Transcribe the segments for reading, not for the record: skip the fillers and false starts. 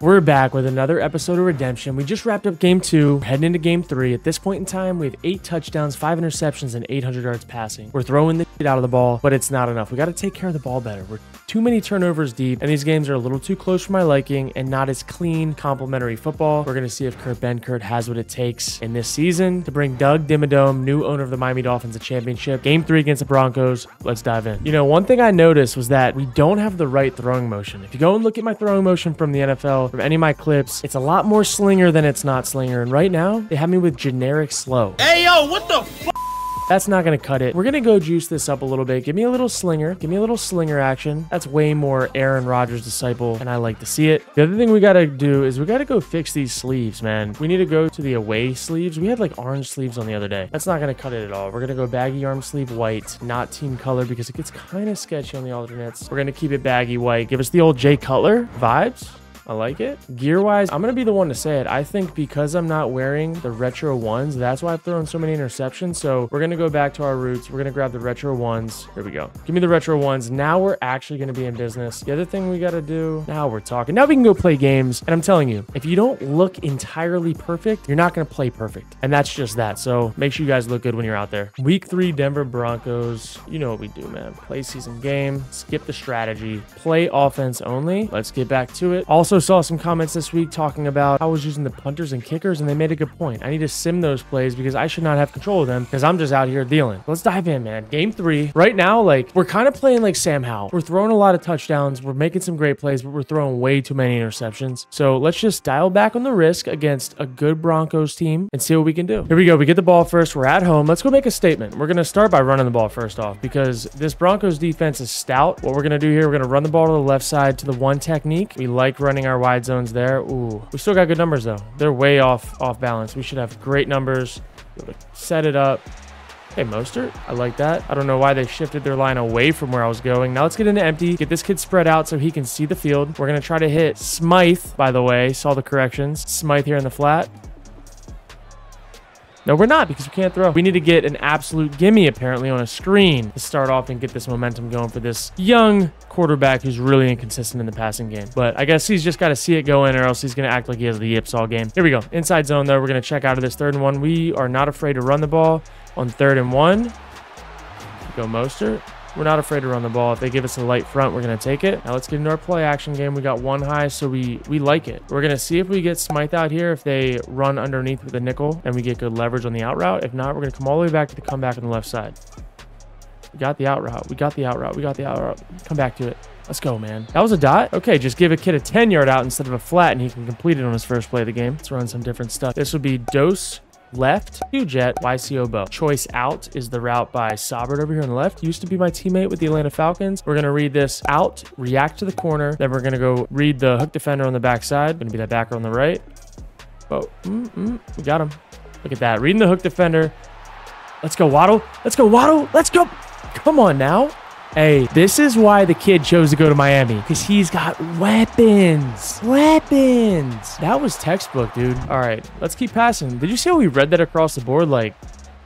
We're back with another episode of Redemption. We just wrapped up Game 2, we're heading into Game 3. At this point in time, we have 8 touchdowns, 5 interceptions, and 800 yards passing. We're throwing the shit out of the ball, but it's not enough. We got to take care of the ball better. We're too many turnovers deep, and these games are a little too close for my liking and not as clean, complimentary football. We're going to see if Kurt Benkert has what it takes in this season to bring Doug Dimmadome, new owner of the Miami Dolphins, a championship. Game 3 against the Broncos. Let's dive in. You know, one thing I noticed was that we don't have the right throwing motion. If you go and look at my throwing motion from the NFL, from any of my clips, it's a lot more slinger than it's not slinger. And right now, they have me with generic slow. Hey, yo, what the f***? That's not going to cut it. We're going to go juice this up a little bit. Give me a little slinger. Give me a little slinger action. That's way more Aaron Rodgers disciple, and I like to see it. The other thing we got to do is we got to go fix these sleeves, man. We need to go to the away sleeves. We had like orange sleeves on the other day. That's not going to cut it at all. We're going to go baggy arm sleeve white, not team color, because it gets kind of sketchy on the alternates. We're going to keep it baggy white. Give us the old Jay Cutler vibes. I like it. Gear-wise, I'm going to be the one to say it. I think because I'm not wearing the retro ones, that's why I've thrown so many interceptions. So we're going to go back to our roots. We're going to grab the retro ones. Here we go. Give me the retro ones. Now we're actually going to be in business. The other thing we got to do, now we're talking. Now we can go play games. And I'm telling you, if you don't look entirely perfect, you're not going to play perfect. And that's just that. So make sure you guys look good when you're out there. Week 3, Denver Broncos. You know what we do, man. Play season game. Skip the strategy. Play offense only. Let's get back to it. Also, saw some comments this week talking about how I was using the punters and kickers, and they made a good point. I need to sim those plays because I should not have control of them because I'm just out here dealing. Let's dive in, man. Game 3. Right now, like, we're kind of playing like Sam Howell. We're throwing a lot of touchdowns. We're making some great plays, but we're throwing way too many interceptions. So let's just dial back on the risk against a good Broncos team and see what we can do. Here we go. We get the ball first. We're at home. Let's go make a statement. We're going to start by running the ball first off because this Broncos defense is stout. What we're going to do here, we're going to run the ball to the left side to the one technique. We like running our wide zones there. Ooh, we still got good numbers though. They're way off balance. We should have great numbers. Set it up. Hey, Mostert. I like that. I don't know why they shifted their line away from where I was going. Now let's get into empty. Get this kid spread out so he can see the field. We're going to try to hit Smythe, by the way. Saw the corrections. Smythe here in the flat. No, we're not because we can't throw. We need to get an absolute gimme apparently on a screen to start off and get this momentum going for this young quarterback who's really inconsistent in the passing game. But I guess he's just got to see it go in or else he's going to act like he has the yips all game. Here we go. Inside zone though. We're going to check out of this 3rd and 1. We are not afraid to run the ball on 3rd and 1. Go Mostert. We're not afraid to run the ball. If they give us a light front, we're going to take it. Now let's get into our play action game. We got one high, so we like it. We're going to see if we get Smythe out here, if they run underneath with a nickel and we get good leverage on the out route. If not, we're going to come all the way back to the comeback on the left side. We got the out route. We got the out route. We got the out route. Come back to it. Let's go, man. That was a dot. Okay, just give a kid a 10-yard out instead of a flat, and he can complete it on his first play of the game. Let's run some different stuff. This would be dose. Left to jet YCO bow. Choice out is the route by Sobert over here on the left. Used to be my teammate with the Atlanta Falcons. We're gonna read this out, react to the corner, then we're gonna go read the hook defender on the backside. Gonna be that backer on the right. Oh, we got him. Look at that, reading the hook defender. Let's go Waddle. Let's go Waddle. Let's go. Come on now. Hey, this is why the kid chose to go to Miami, because he's got weapons. Weapons. That was textbook, dude. All right, let's keep passing. Did you see how we read that across the board? Like,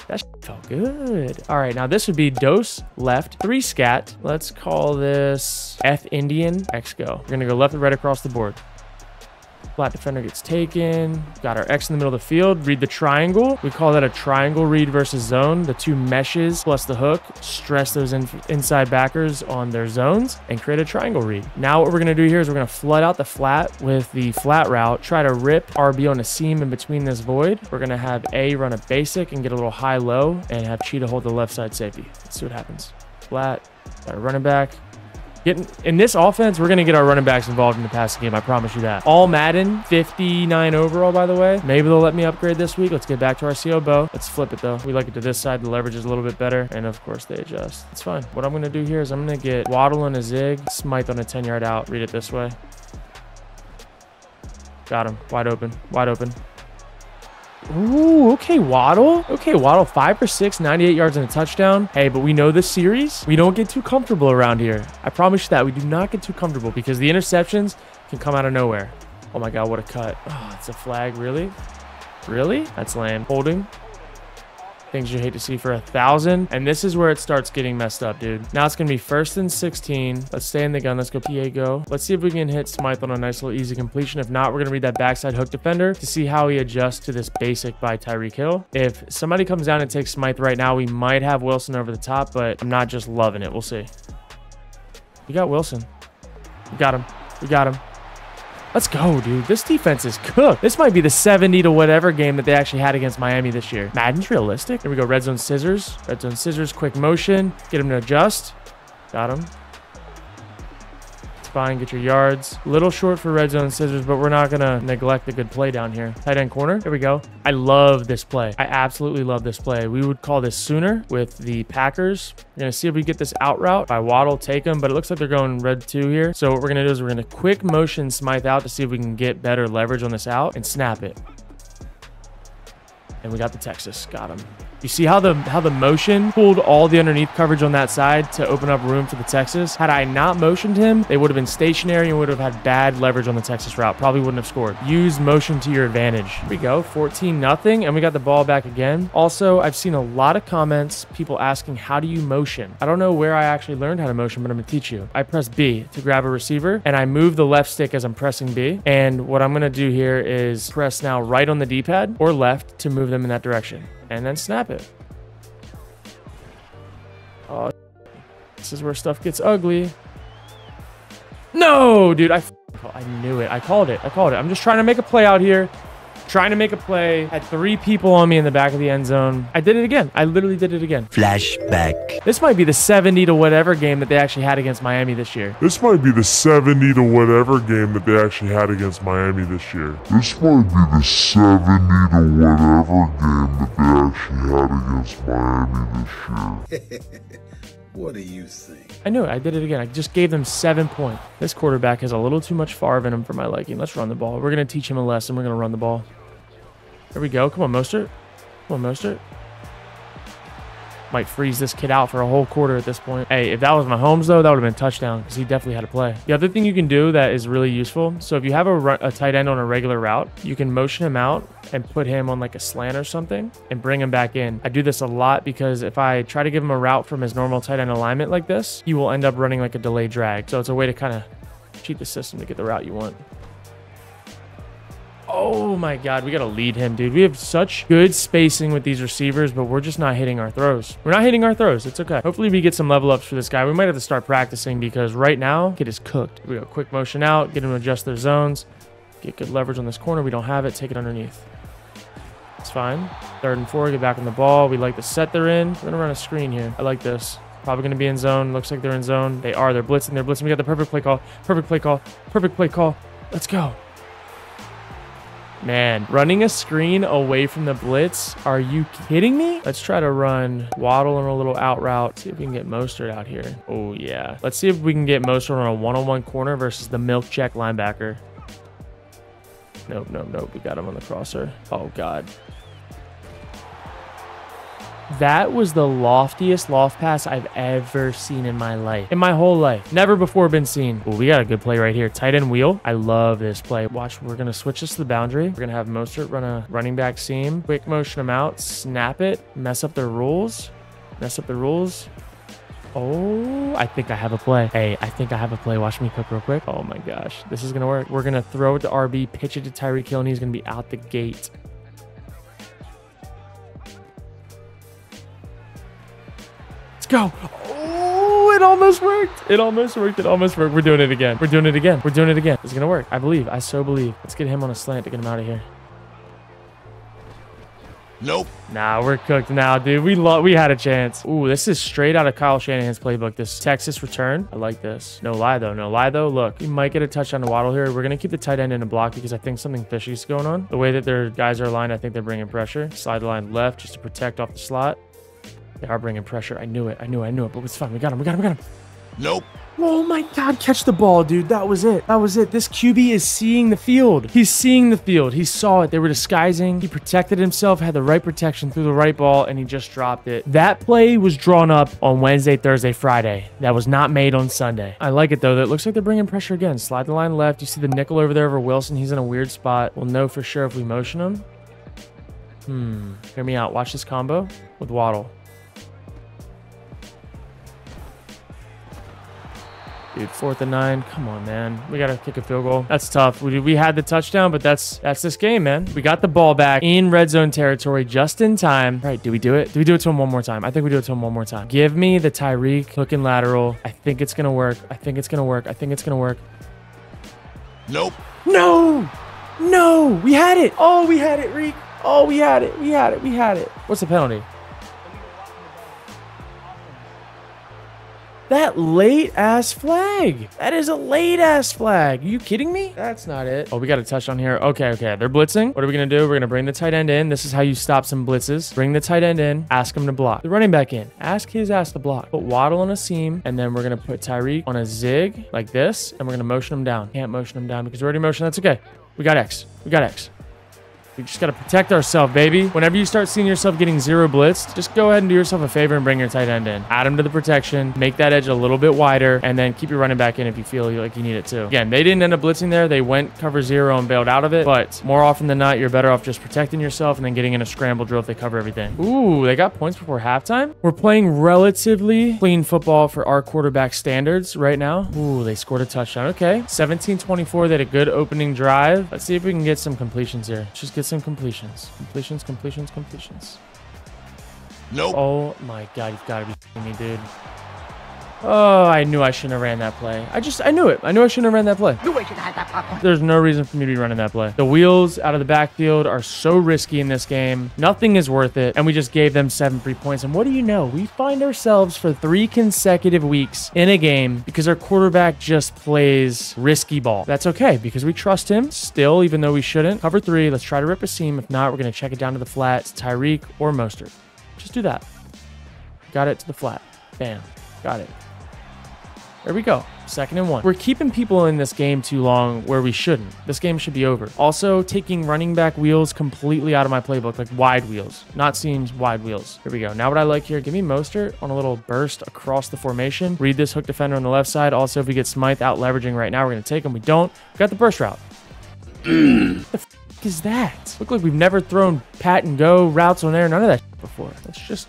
that felt good. All right, now this would be dose left, 3 scat. Let's call this F Indian X go. We're going to go left and right across the board. Flat defender gets taken. Got our X in the middle of the field. Read the triangle. We call that a triangle read versus zone. The two meshes plus the hook. Stress those inside backers on their zones and create a triangle read. Now what we're going to do here is we're going to flood out the flat with the flat route. Try to rip RB on a seam in between this void. We're going to have A run a basic and get a little high-low and have Cheetah hold the left side safety. Let's see what happens. Flat. Got our running back. In this offense, we're going to get our running backs involved in the passing game. I promise you that. All Madden, 59 overall, by the way. Maybe they'll let me upgrade this week. Let's get back to our CO bow. Let's flip it, though. We like it to this side. The leverage is a little bit better. And, of course, they adjust. It's fine. What I'm going to do here is I'm going to get Waddle on a zig, Smythe on a 10-yard out. Read it this way. Got him. Wide open. Wide open. Ooh, okay, Waddle. Okay, Waddle, 5 for 6, 98 yards and a touchdown. Hey, but we know this series. We don't get too comfortable around here. I promise you that. We do not get too comfortable because the interceptions can come out of nowhere. Oh my God, what a cut. Oh, it's a flag, really? Really? That's lame. Holding. things you hate to see for 1,000. And this is where it starts getting messed up, dude. Now it's going to be 1st and 16. Let's stay in the gun. Let's go Diego. Let's see if we can hit Smythe on a nice little easy completion. If not, we're going to read that backside hook defender to see how he adjusts to this basic by Tyreek Hill. If somebody comes down and takes Smythe right now, we might have Wilson over the top, but I'm not just loving it. We'll see. We got Wilson. We got him. We got him. Let's go, dude. This defense is cooked. This might be the 70 to whatever game that they actually had against Miami this year. Madden's realistic. Here we go. Red zone scissors. Red zone scissors. Quick motion. Get him to adjust. Got him. It's fine. Get your yards. A little short for red zone scissors, but we're not going to neglect the good play down here. Tight end corner. Here we go. I love this play. I absolutely love this play. We would call this sooner with the Packers. We're going to see if we get this out route by Waddle. Take him, but it looks like they're going red 2 here. So what we're going to do is we're going to quick motion Smythe out to see if we can get better leverage on this out and snap it. And we got the Texas. Got him. You see how the motion pulled all the underneath coverage on that side to open up room for the Texas? Had I not motioned him, they would have been stationary and would have had bad leverage on the Texas route. Probably wouldn't have scored. Use motion to your advantage. Here we go. 14-0, and we got the ball back again. Also, I've seen a lot of comments, people asking, how do you motion? I don't know where I actually learned how to motion, but I'm gonna teach you. I press B to grab a receiver, and I move the left stick as I'm pressing B. And what I'm gonna do here is press now right on the D-pad or left to move them in that direction. And then snap it. Oh, this is where stuff gets ugly. No, dude, I knew it. I called it. I called it. I'm just trying to make a play out here. Trying to make a play. Had 3 people on me in the back of the end zone. I did it again. I literally did it again. Flashback. This might be the 70 to whatever game that they actually had against Miami this year. This might be the 70 to whatever game that they actually had against Miami this year. This might be the 70 to whatever game that they actually had against Miami this year. What do you think? I knew it. I did it again. I just gave them 7 points. This quarterback has a little too much Favre in him for my liking. Let's run the ball. We're going to teach him a lesson. We're going to run the ball. There we go. Come on, Mostert. Come on, Mostert. Might freeze this kid out for a whole quarter at this point. Hey, if that was Mahomes, though, that would have been a touchdown because he definitely had a play. The other thing you can do that is really useful. So if you have a tight end on a regular route, you can motion him out and put him on like a slant or something and bring him back in. I do this a lot because if I try to give him a route from his normal tight end alignment like this, he will end up running like a delayed drag. So it's a way to kind of cheat the system to get the route you want. Oh my God, we got to lead him, dude. We have such good spacing with these receivers, but we're just not hitting our throws. We're not hitting our throws. It's okay. Hopefully we get some level ups for this guy. We might have to start practicing because right now, kid is cooked. We go quick motion out, get him to adjust their zones, get good leverage on this corner. We don't have it. Take it underneath. It's fine. 3rd and 4, get back on the ball. We like the set they're in. We're going to run a screen here. I like this. Probably going to be in zone. Looks like they're in zone. They are. They're blitzing. They're blitzing. We got the perfect play call. Perfect play call. Perfect play call. Let's go. Man, running a screen away from the blitz. Are you kidding me? Let's try to run Waddle on a little out route. See if we can get Mostert out here. Oh, yeah. Let's see if we can get Mostert on a one-on-one corner versus the milk check linebacker. Nope, nope, nope. We got him on the crosser. Oh, God. That was the loftiest loft pass I've ever seen in my life. In my whole life. Never before been seen. Ooh, we got a good play right here. Tight end wheel. I love this play. Watch, we're going to switch this to the boundary. We're going to have Mostert run a running back seam. Quick motion him out. Snap it. Mess up their rules. Mess up the rules. Oh, I think I have a play. Hey, I think I have a play. Watch me cook real quick. Oh my gosh. This is going to work. We're going to throw it to RB, pitch it to Tyreek Hill, and he's going to be out the gate. Go. Oh, it almost worked. It almost worked. It almost worked. We're doing it again. We're doing it again. We're doing it again. It's going to work. I believe. I so believe. Let's get him on a slant to get him out of here. Nope. Nah, we're cooked now, dude. We had a chance. Ooh, this is straight out of Kyle Shanahan's playbook. This Texas return. I like this. No lie, though. No lie, though. Look, we might get a touchdown to Waddle here. We're going to keep the tight end in a block because I think something fishy is going on. The way that their guys are aligned, I think they're bringing pressure. Slide line left just to protect off the slot. They are bringing pressure. I knew it. I knew it. I knew it. But it's fine. We got him. We got him. We got him. Nope. Oh my God. Catch the ball, dude. That was it. That was it. This QB is seeing the field. He's seeing the field. He saw it. They were disguising. He protected himself, had the right protection, threw the right ball, and he just dropped it. That play was drawn up on Wednesday, Thursday, Friday. That was not made on Sunday. I like it, though. That looks like they're bringing pressure again. Slide the line left. You see the nickel over there over Wilson. He's in a weird spot. We'll know for sure if we motion him. Hear me out. Watch this combo with Waddle. Dude, 4th and 9. Come on, man. We got to kick a field goal. That's tough. We had the touchdown, but that's this game, man. We got the ball back in red zone territory just in time. All right, do we do it? Do we do it to him one more time? I think we do it to him one more time. Give me the Tyreek looking lateral. I think it's going to work. I think it's going to work. I think it's going to work. Nope. No. No. We had it. Oh, we had it, Reek. Oh, we had it. We had it. We had it. What's the penalty? That late-ass flag. That is a late-ass flag. Are you kidding me? That's not it. Oh, we got a touchdown here. Okay, okay. They're blitzing. What are we going to do? We're going to bring the tight end in. This is how you stop some blitzes. Bring the tight end in. Ask him to block. The running back in. Ask his ass to block. Put Waddle on a seam, and then we're going to put Tyreek on a zig like this, and we're going to motion him down. Can't motion him down because we're already motioned. That's okay. We got X. We got X. We just got to protect ourselves, baby. Whenever you start seeing yourself getting zero blitzed, just go ahead and do yourself a favor and bring your tight end in. Add him to the protection. Make that edge a little bit wider, and then keep your running back in if you feel like you need it too. Again, they didn't end up blitzing there. They went cover zero and bailed out of it, but more often than not, you're better off just protecting yourself and then getting in a scramble drill if they cover everything. Ooh, they got points before halftime? We're playing relatively clean football for our quarterback standards right now. Ooh, they scored a touchdown. Okay. 17-24. They had a good opening drive. Let's see if we can get some completions here. Just get some completions. Completions. Nope. Oh my God, you've got to be kidding me, dude. Oh, I knew I shouldn't have ran that play. I knew it. I knew I shouldn't have ran that play. There's no reason for me to be running that play. The wheels out of the backfield are so risky in this game. Nothing is worth it. And we just gave them 7 free points. And what do you know? We find ourselves for 3 consecutive weeks in a game because our quarterback just plays risky ball. That's okay because we trust him still, even though we shouldn't. Cover 3. Let's try to rip a seam. If not, we're going to check it down to the flat. It's Tyreek or Mostert. Just do that. Got it to the flat. Bam. Got it. There we go. 2nd and 1. We're keeping people in this game too long where we shouldn't. This game should be over. Also, taking running back wheels completely out of my playbook, like wide wheels, not seams, wide wheels. Here we go. Now what I like here, give me Mostert on a little burst across the formation. Read this hook defender on the left side. Also, if we get Smythe out leveraging right now, we're going to take him. We don't. We got the burst route. What the f is that? Look like we've never thrown pat and go routes on air. None of that shit before. That's just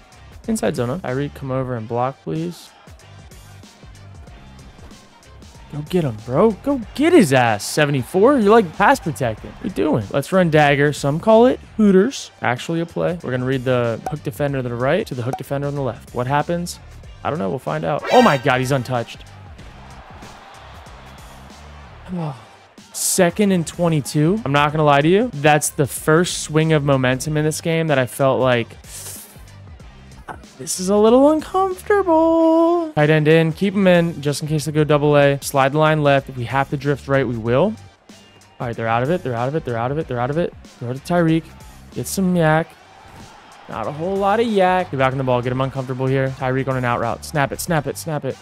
inside zone. Huh? Tyreek, come over and block, please. Go get him, bro. Go get his ass, 74. You're like pass protecting. What are you doing? Let's run dagger. Some call it hooters. Actually a play. We're going to read the hook defender to the right to the hook defender on the left. What happens? I don't know. We'll find out. Oh, my God. He's untouched. Oh. 2nd and 22. I'm not going to lie to you. That's the first swing of momentum in this game that I felt like... this is a little uncomfortable. Tight end in. Keep him in just in case they go double A. Slide the line left. If we have to drift right, we will. All right, they're out of it. They're out of it. They're out of it. They're out of it. Throw to Tyreek. Get some yak. Not a whole lot of yak. Get back on the ball. Get him uncomfortable here. Tyreek on an out route. Snap it. Snap it. Snap it.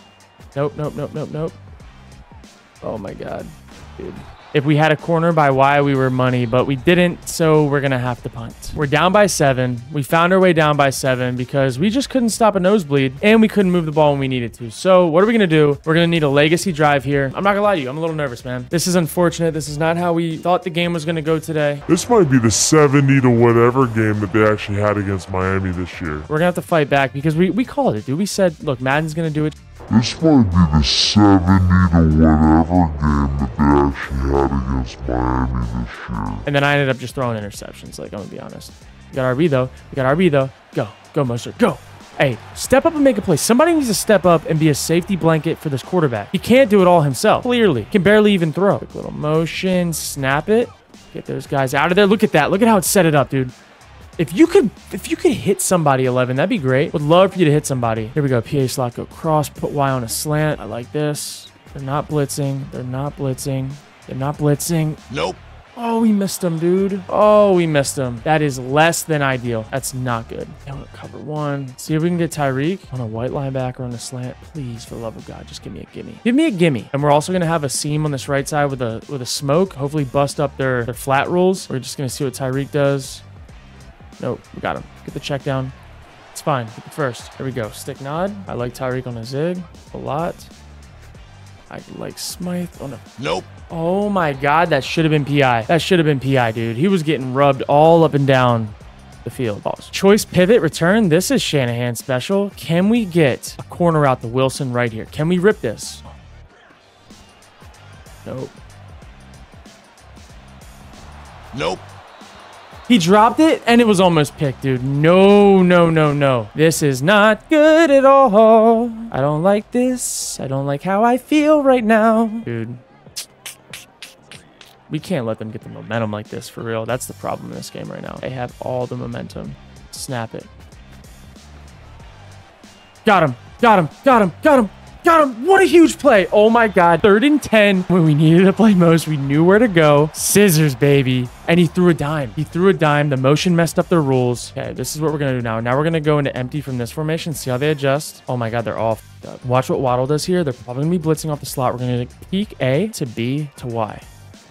Nope. Nope. Nope. Nope. Nope. Oh, my God. Dude. If we had a corner by why we were money, but we didn't, so we're going to have to punt. We're down by 7. We found our way down by 7 because we just couldn't stop a nosebleed, and we couldn't move the ball when we needed to. So what are we going to do? We're going to need a legacy drive here. I'm not going to lie to you. I'm a little nervous, man. This is unfortunate. This is not how we thought the game was going to go today. This might be the 70 to whatever game that they actually had against Miami this year. We're going to have to fight back because we called it, dude. We said, look, Madden's going to do it. This might be the 70 to whatever game that they actually had against Miami this year. And then I ended up just throwing interceptions, like, I'm going to be honest. We got RB, though. Go. Go, Mostert. Go. Hey, step up and make a play. Somebody needs to step up and be a safety blanket for this quarterback. He can't do it all himself, clearly. Can barely even throw. Quick little motion. Snap it. Get those guys out of there. Look at that. Look at how it set it up, dude. If you could hit somebody, 11, that'd be great. Would love for you to hit somebody. Here we go. PA slot, go cross, put Y on a slant. I like this. They're not blitzing. Nope. Oh, we missed him, dude. That is less than ideal. That's not good. I want to cover 1. See if we can get Tyreek on a white linebacker on the slant. Please, for the love of God, just give me a gimme. Give me a gimme. And we're also going to have a seam on this right side with a smoke. Hopefully bust up their flat rules. We're just going to see what Tyreek does. Nope, we got him. Get the check down. It's fine. Get the first. There we go. Stick nod. I like Tyreek on a zig a lot. I like Smythe on a... nope. Oh, my God. That should have been PI. Dude. He was getting rubbed all up and down. the field. Pause. Choice pivot return. This is Shanahan special. Can we get a corner out to Wilson right here? Can we rip this? Nope. Nope. He dropped it, and it was almost picked, dude. No, no, no, no. This is not good at all. I don't like this. I don't like how I feel right now. Dude. We can't let them get the momentum like this, for real. That's the problem in this game right now. They have all the momentum. Snap it. Got him. Got him. Got him. Got him. Got him. What a huge play. Oh my God. 3rd and 10. When we needed to play most, we knew where to go. Scissors, baby. And he threw a dime. He threw a dime. The motion messed up their rules. Okay, this is what we're going to do now. Now we're going to go into empty from this formation. See how they adjust. Oh my God, they're all f***ed up. Watch what Waddle does here. They're probably going to be blitzing off the slot. We're going to peek A to B to Y.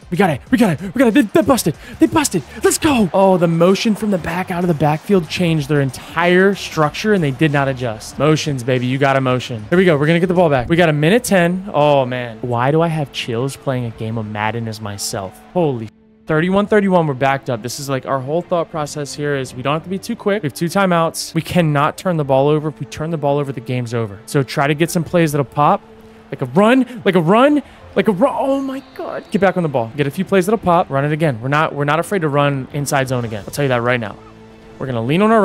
We got it. We got it. We got it. They busted. They busted. Let's go. Oh, the motion from the back out of the backfield changed their entire structure, and they did not adjust. Motions, baby. You got a motion. Here we go. We're going to get the ball back. We got a minute 10. Oh, man. Why do I have chills playing a game of Madden as myself? Holy 31-31. We're backed up. This is like our whole thought process here is we don't have to be too quick. We have 2 timeouts. We cannot turn the ball over. If we turn the ball over, the game's over. So try to get some plays that'll pop. Like a run, like a run, like a run. Oh my God. Get back on the ball. Get a few plays that'll pop. Run it again. We're not afraid to run inside zone again. I'll tell you that right now. We're going to lean on our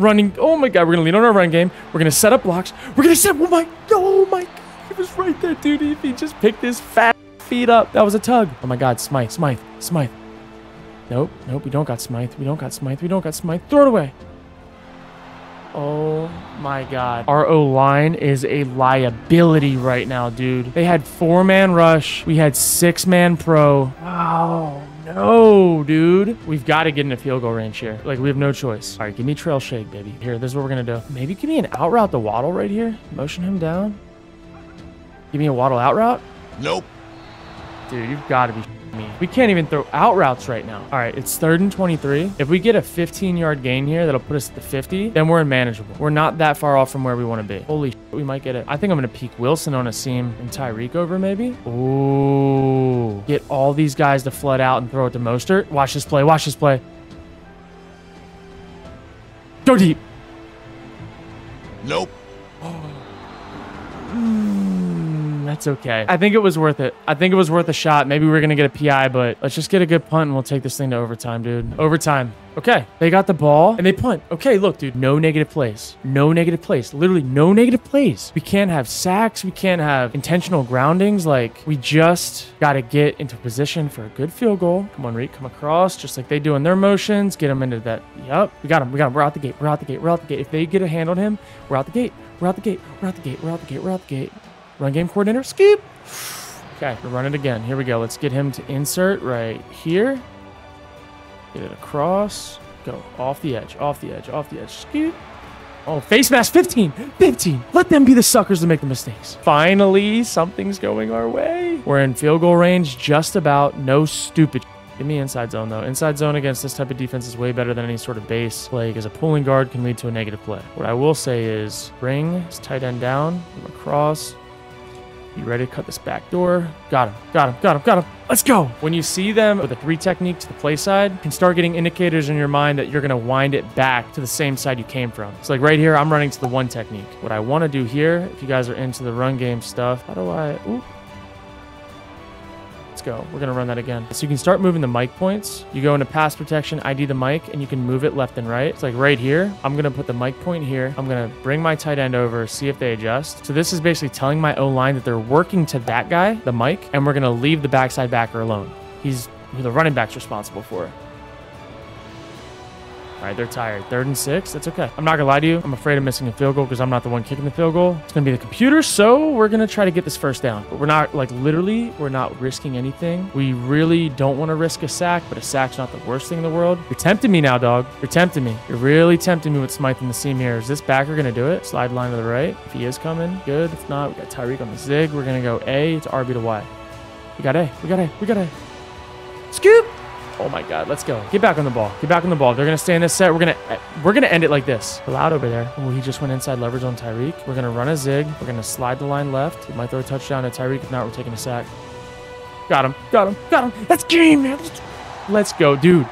running. Oh my God. We're going to lean on our run game. We're going to set up blocks. We're going to set. Oh my God. He was right there, dude. He just picked his fat feet up. That was a tug. Oh my God. Smythe. Nope. We don't got Smythe. Throw it away. Oh my God. Our O-line is a liability right now, dude. They had 4-man rush. We had 6-man pro. Oh, no, dude. We've got to get in a field goal range here. Like, we have no choice. All right, give me trail shake, baby. Here, this is what we're going to do. Maybe give me an out route to Waddle right here. Motion him down. Give me a Waddle out route. Nope. Dude, you've got to be me. We can't even throw out routes right now. All right, it's 3rd and 23. If we get a 15-yard gain here, that'll put us at the 50, then we're unmanageable. We're not that far off from where we want to be. Holy shit, we might get it. I think I'm going to peek Wilson on a seam and Tyreek over maybe. Ooh. Get all these guys to flood out and throw it to Mostert. Watch this play. Watch this play. Go deep. Nope. That's okay. I think it was worth it. I think it was worth a shot. Maybe we're going to get a PI, but let's just get a good punt and we'll take this thing to overtime, dude. Overtime. Okay. They got the ball and they punt. Okay, look, dude. No negative plays. No negative plays. Literally no negative plays. We can't have sacks. We can't have intentional groundings. Like, we just got to get into position for a good field goal. Come on, Reek. Come across just like they do in their motions. Get them into that. Yep. We got him. We got him. We're out the gate. We're out the gate. We're out the gate. If they get a hand on him, we're out the gate. We're out the gate. We're out the gate. We're out the gate. We're out the gate. Run game coordinator, skip. Okay, we'll run it again. Here we go. Let's get him to insert right here. Get it across. Go off the edge, off the edge, off the edge. Skip. Oh, face mask, 15, 15. Let them be the suckers to make the mistakes. Finally, something's going our way. We're in field goal range, just about. No stupid. Give me inside zone, though. Inside zone against this type of defense is way better than any sort of base play because a pulling guard can lead to a negative play. What I will say is bring this tight end down, come across. You ready to cut this back door? Got him, got him, got him, got him. Let's go. When you see them with a 3 technique to the play side, you can start getting indicators in your mind that you're going to wind it back to the same side you came from. So like right here, I'm running to the 1 technique. What I want to do here, if you guys are into the run game stuff, how do I... Ooh. Let's go. We're going to run that again. So you can start moving the mic points. You go into pass protection, ID the mic, and you can move it left and right. It's like right here. I'm going to put the mic point here. I'm going to bring my tight end over, see if they adjust. So this is basically telling my O-line that they're working to that guy, the mic, and we're going to leave the backside backer alone. He's the running back's responsible for it. All right, they're tired. 3rd and 6. That's okay. I'm not going to lie to you. I'm afraid of missing a field goal because I'm not the one kicking the field goal. It's going to be the computer, so we're going to try to get this first down. But we're not, like, literally, we're not risking anything. We really don't want to risk a sack, but a sack's not the worst thing in the world. You're tempting me now, dog. You're tempting me. You're really tempting me with Smythe in the seam here. Is this backer going to do it? Slide line to the right. If he is coming, good. If not, we got Tyreek on the zig. We're going to go A to RB to Y. We got A. We got A. We got A. Scoop! Oh my God, let's go. Get back on the ball. Get back on the ball. They're going to stay in this set. We're going to end it like this. Loud over there. Oh, he just went inside leverage on Tyreek. We're going to run a zig. We're going to slide the line left. We might throw a touchdown to Tyreek. If not, we're taking a sack. Got him. Got him. Got him. That's game, man. Let's go, dude.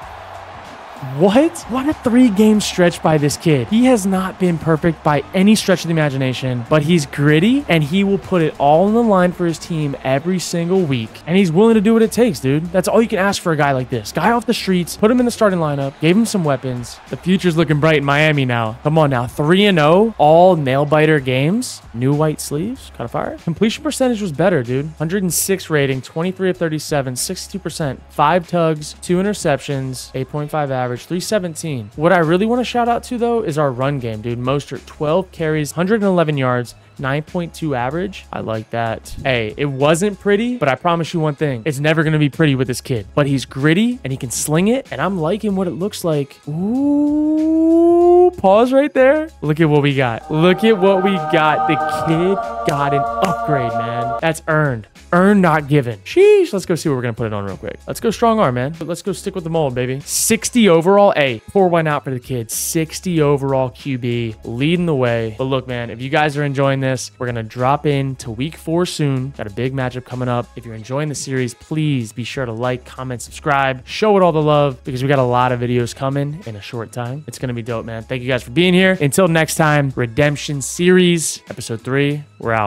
What a three-game stretch by this kid. He has not been perfect by any stretch of the imagination, but he's gritty, and he will put it all on the line for his team every single week, and he's willing to do what it takes, dude. That's all you can ask for a guy like this. Guy off the streets, put him in the starting lineup, gave him some weapons. The future's looking bright in Miami now. Come on now, 3-0, all nail-biter games. New white sleeves, caught a fire. Completion percentage was better, dude. 106 rating, 23 of 37, 62%, 5 tugs, 2 interceptions, 8.5 average, 317. What I really want to shout out to, though, is our run game, dude. Mostert, 12 carries, 111 yards, 9.2 average. I like that. Hey, it wasn't pretty, but I promise you one thing. It's never going to be pretty with this kid, but he's gritty and he can sling it, and I'm liking what it looks like. Ooh, pause right there. Look at what we got. Look at what we got. The kid got an upgrade, man. That's earned. Earned, not given. Sheesh. Let's go see what we're going to put it on real quick. Let's go strong arm, man. Let's go stick with the mold, baby. 60 overall. Hey, pour one out for the kid. 60 overall QB leading the way. But look, man, if you guys are enjoying this, we're going to drop in to week 4 soon. Got a big matchup coming up. If you're enjoying the series, please be sure to like, comment, subscribe, show it all the love, because we got a lot of videos coming in a short time. It's going to be dope, man. Thank you guys for being here. Until next time, Redemption Series, Episode 3, we're out.